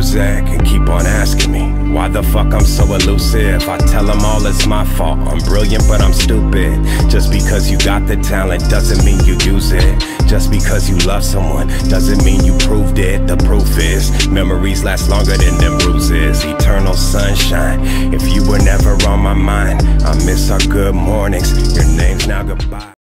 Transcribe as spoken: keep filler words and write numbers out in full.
music and keep on asking me why the fuck I'm so elusive. I tell them all it's my fault, I'm brilliant but I'm stupid. Just because you got the talent doesn't mean you use it. Just because you love someone doesn't mean you proved it. The proof is, memories last longer than them bruises. Eternal sunshine, if you were never on my mind. I miss our good mornings, your name's now goodbye.